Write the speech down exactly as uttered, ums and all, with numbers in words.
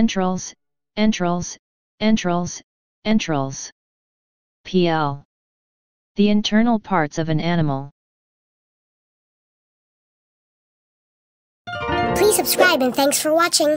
entrails, entrails, entrails, entrails. P L. The internal parts of an animal. Please subscribe and thanks for watching.